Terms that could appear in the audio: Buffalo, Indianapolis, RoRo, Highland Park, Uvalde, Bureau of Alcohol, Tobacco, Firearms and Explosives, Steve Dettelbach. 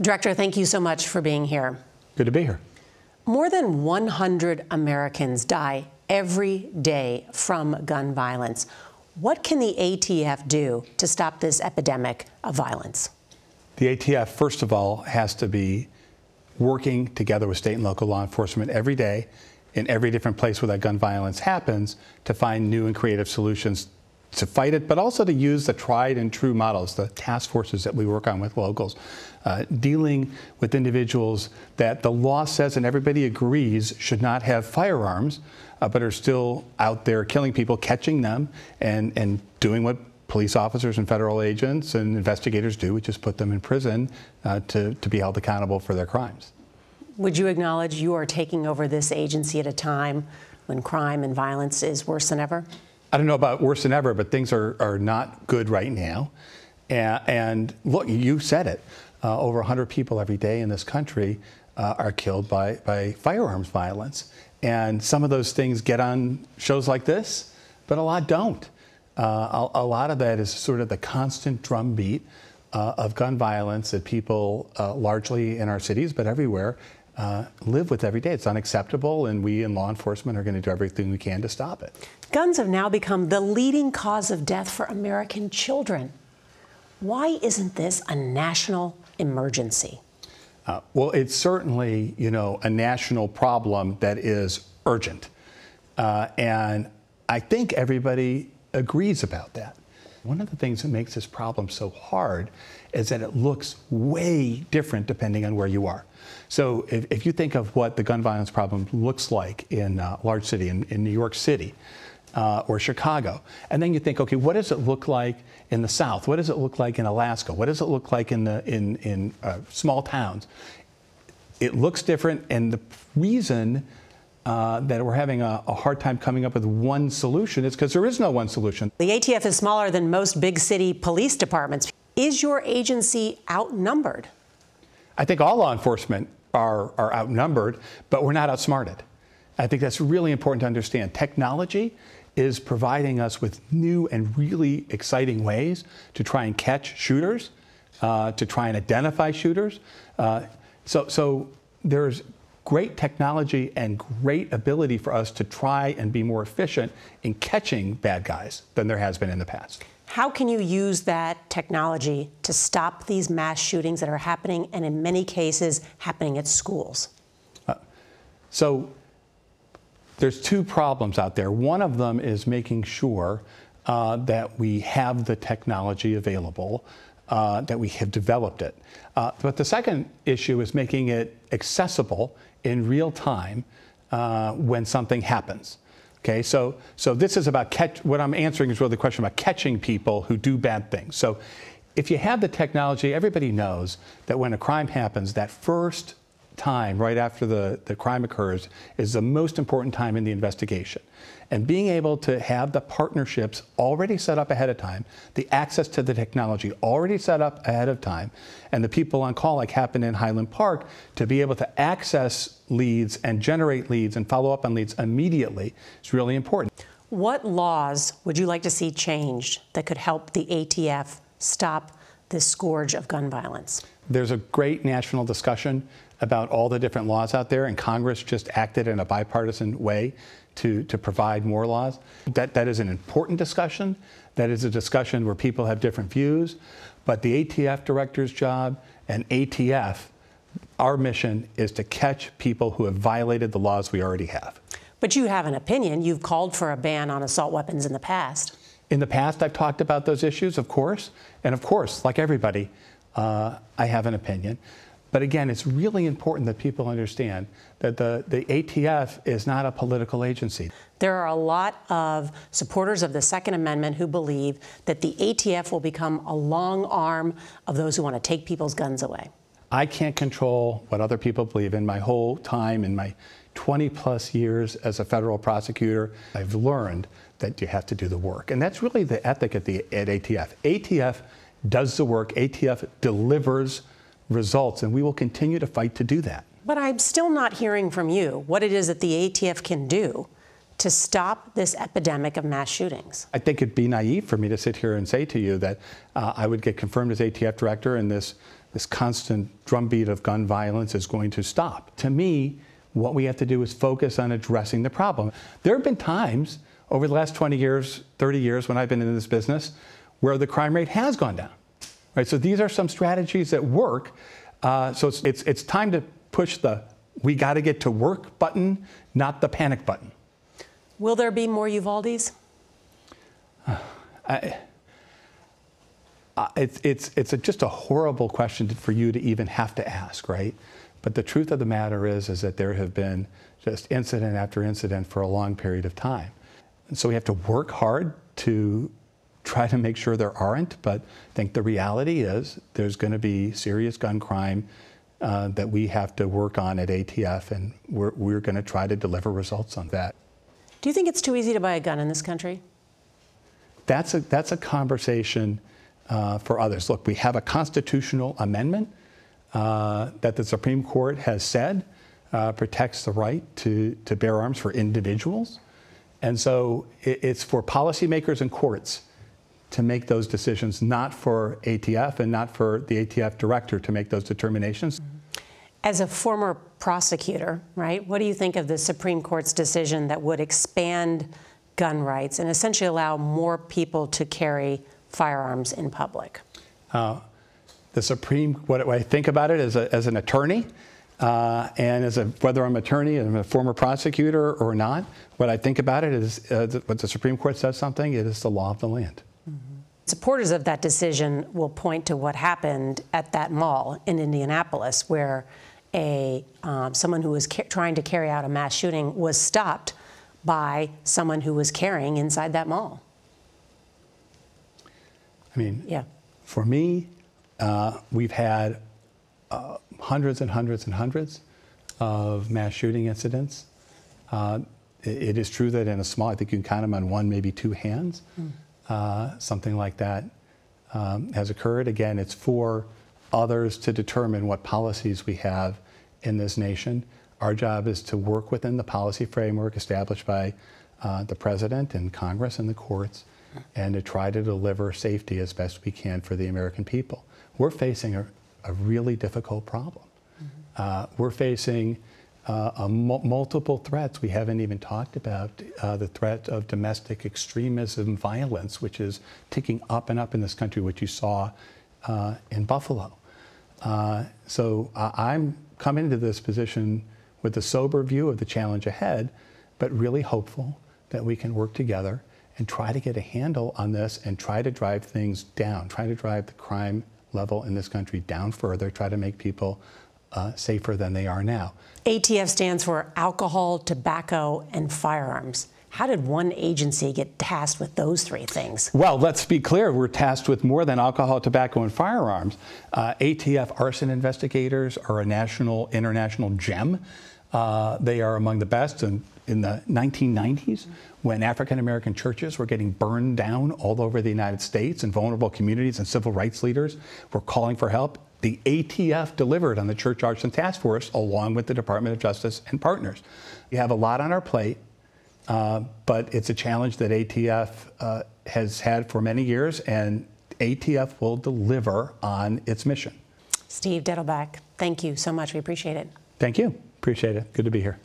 Director, thank you so much for being here. Good to be here. More than 100 Americans die every day from gun violence. What can the ATF do to stop this epidemic of violence? The ATF, first of all, has to be working together with state and local law enforcement every day in every different place where that gun violence happens to find new and creative solutions to fight it, but also to use the tried and true models, the task forces that we work on with locals, dealing with individuals that the law says and everybody agrees should not have firearms, but are still out there killing people, catching them, and doing what police officers and federal agents and investigators do, which is put them in prison to be held accountable for their crimes. Would you acknowledge you are taking over this agency at a time when crime and violence is worse than ever? I don't know about worse than ever, but things are not good right now. And look, you said it. Over 100 people every day in this country are killed by firearms violence. And some of those things get on shows like this, but a lot don't. A lot of that is sort of the constant drumbeat of gun violence that people, largely in our cities, but everywhere, live with every day. It's unacceptable, and we in law enforcement are going to do everything we can to stop it. Guns have now become the leading cause of death for American children. Why isn't this a national emergency? Well, it's certainly, you know, a national problem that is urgent. And I think everybody agrees about that. One of the things that makes this problem so hard is that it looks way different depending on where you are. So if you think of what the gun violence problem looks like in a large city, in New York City or Chicago, and then you think, okay, what does it look like in the South? What does it look like in Alaska? What does it look like in small towns? It looks different, and the reason that we're having a hard time coming up with one solution is because there is no one solution. The ATF is smaller than most big city police departments. Is your agency outnumbered? I think all law enforcement are outnumbered, but we're not outsmarted. I think that's really important to understand. Technology is providing us with new and really exciting ways to try and catch shooters, to try and identify shooters. So there's great technology and great ability for us to try and be more efficient in catching bad guys than there has been in the past. How can you use that technology to stop these mass shootings that are happening, and in many cases happening at schools? So there's two problems out there. One of them is making sure that we have the technology available, that we have developed it. But the second issue is making it accessible in real time when something happens. Okay, so this is about what I'm answering is really the question about catching people who do bad things. So if you have the technology, everybody knows that when a crime happens, that first time right after the crime occurs is the most important time in the investigation. And being able to have the partnerships already set up ahead of time, the access to the technology already set up ahead of time, and the people on call, like happened in Highland Park, to be able to access leads and generate leads and follow up on leads immediately is really important. What laws would you like to see changed that could help the ATF stop this scourge of gun violence? There's a great national discussion about all the different laws out there, and Congress just acted in a bipartisan way to provide more laws. That is an important discussion. That is a discussion where people have different views, but the ATF director's job and ATF, our mission is to catch people who have violated the laws we already have. But you have an opinion. You've called for a ban on assault weapons in the past. In the past, I've talked about those issues, of course, and of course, like everybody, I have an opinion. But again, it's really important that people understand that the ATF is not a political agency. There are a lot of supporters of the Second Amendment who believe that the ATF will become a long arm of those who want to take people's guns away. I can't control what other people believe. In my whole time, in my 20-plus years as a federal prosecutor, I've learned that you have to do the work. And that's really the ethic at ATF. ATF does the work. ATF delivers results, and we will continue to fight to do that. But I'm still not hearing from you what it is that the ATF can do to stop this epidemic of mass shootings. I think it'd be naive for me to sit here and say to you that I would get confirmed as ATF director and this this constant drumbeat of gun violence is going to stop. To me, what we have to do is focus on addressing the problem. There have been times over the last 20 years, 30 years, when I've been in this business, where the crime rate has gone down. Right? So these are some strategies that work. So it's time to push the "we got to get to work" button, not the panic button. Will there be more Uvaldes? It's just a horrible question for you to even have to ask, right? But the truth of the matter is that there have been just incident after incident for a long period of time. And so we have to work hard to try to make sure there aren't, but I think the reality is there's going to be serious gun crime that we have to work on at ATF, and we're going to try to deliver results on that. Do you think it's too easy to buy a gun in this country? That's a conversation for others. Look, we have a constitutional amendment that the Supreme Court has said protects the right to bear arms for individuals. And so it's for policymakers and courts to make those decisions, not for ATF and not for the ATF director to make those determinations. As a former prosecutor, right, what do you think of the Supreme Court's decision that would expand gun rights and essentially allow more people to carry firearms in public? What I think about it as an attorney, and whether I'm an attorney and I'm a former prosecutor or not, what I think about it is what the Supreme Court says something, it is the law of the land. Supporters of that decision will point to what happened at that mall in Indianapolis, where someone who was trying to carry out a mass shooting was stopped by someone who was carrying inside that mall. I mean, yeah. For me, we've had hundreds and hundreds and hundreds of mass shooting incidents. It is true that in a small, I think you can count them on one, maybe two hands. Mm. Something like that has occurred. Again, it's for others to determine what policies we have in this nation. Our job is to work within the policy framework established by the President and Congress and the courts, and to try to deliver safety as best we can for the American people. We're facing a really difficult problem. Mm-hmm. We're facing multiple threats. We haven't even talked about the threat of domestic extremism violence, which is ticking up and up in this country, which you saw in Buffalo. So I'm coming into this position with a sober view of the challenge ahead, but really hopeful that we can work together and try to get a handle on this and try to drive things down, try to drive the crime level in this country down further, try to make people safer than they are now. ATF stands for alcohol, tobacco, and firearms. How did one agency get tasked with those three things? Well, let's be clear. We're tasked with more than alcohol, tobacco, and firearms. ATF arson investigators are a international gem. They are among the best. In the 1990s, when African-American churches were getting burned down all over the United States and vulnerable communities and civil rights leaders were calling for help, the ATF delivered on the Church Arson Task Force along with the Department of Justice and partners. We have a lot on our plate, but it's a challenge that ATF has had for many years, and ATF will deliver on its mission. Steve Dettelbach, thank you so much. We appreciate it. Thank you. Appreciate it. Good to be here.